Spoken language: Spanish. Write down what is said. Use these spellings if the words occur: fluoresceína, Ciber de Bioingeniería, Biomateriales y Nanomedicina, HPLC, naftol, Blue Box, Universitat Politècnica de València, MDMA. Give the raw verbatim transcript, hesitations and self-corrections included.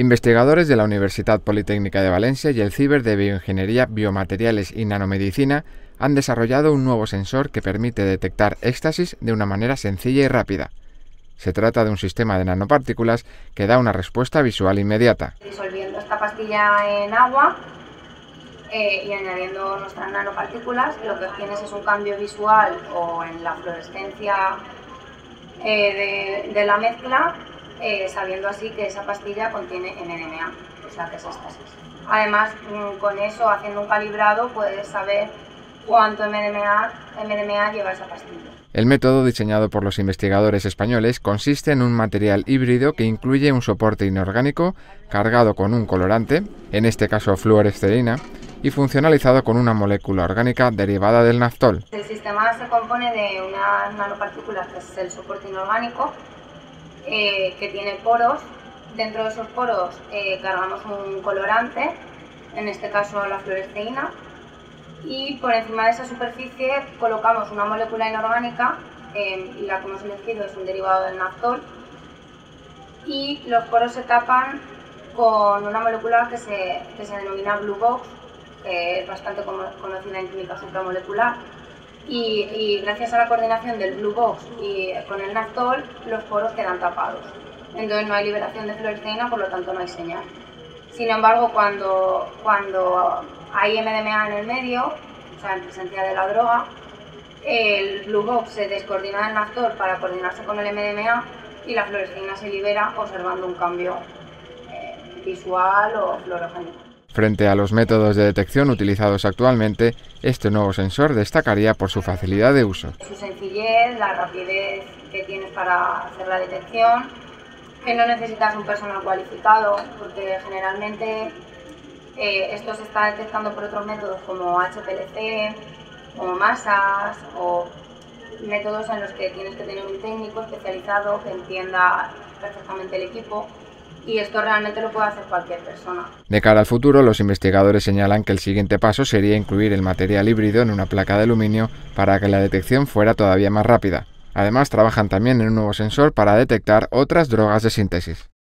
Investigadores de la Universitat Politècnica de València y el Ciber de Bioingeniería, Biomateriales y Nanomedicina han desarrollado un nuevo sensor que permite detectar éxtasis de una manera sencilla y rápida. Se trata de un sistema de nanopartículas que da una respuesta visual inmediata. Disolviendo esta pastilla en agua eh, y añadiendo nuestras nanopartículas, lo que obtienes es un cambio visual o en la fluorescencia eh, de, de la mezcla, Eh, sabiendo así que esa pastilla contiene M D M A, o sea que es éxtasis. Además, con eso, haciendo un calibrado, puedes saber cuánto M D M A, M D M A lleva esa pastilla. El método diseñado por los investigadores españoles consiste en un material híbrido que incluye un soporte inorgánico cargado con un colorante, en este caso fluoresceína, y funcionalizado con una molécula orgánica derivada del naftol. El sistema se compone de unas nanopartículas, que es el soporte inorgánico, Eh, que tiene poros. Dentro de esos poros eh, cargamos un colorante, en este caso la fluoresceína, y por encima de esa superficie colocamos una molécula inorgánica, eh, y la que hemos elegido es un derivado del naftol, y los poros se tapan con una molécula que se, que se denomina Blue Box, que es bastante conocida en química supramolecular. Y, y gracias a la coordinación del Blue Box y con el naftol, los poros quedan tapados. Entonces no hay liberación de fluoresceína, por lo tanto no hay señal. Sin embargo, cuando, cuando hay M D M A en el medio, o sea, en presencia de la droga, el Blue Box se descoordina del naftol para coordinarse con el M D M A y la fluoresceína se libera, observando un cambio eh, visual o fluorogénico. Frente a los métodos de detección utilizados actualmente, este nuevo sensor destacaría por su facilidad de uso. Su sencillez, la rapidez que tienes para hacer la detección, que no necesitas un personal cualificado, porque generalmente eh, esto se está detectando por otros métodos como H P L C, como masas, o métodos en los que tienes que tener un técnico especializado que entienda perfectamente el equipo. Y esto realmente lo puede hacer cualquier persona. De cara al futuro, los investigadores señalan que el siguiente paso sería incluir el material híbrido en una placa de aluminio para que la detección fuera todavía más rápida. Además, trabajan también en un nuevo sensor para detectar otras drogas de síntesis.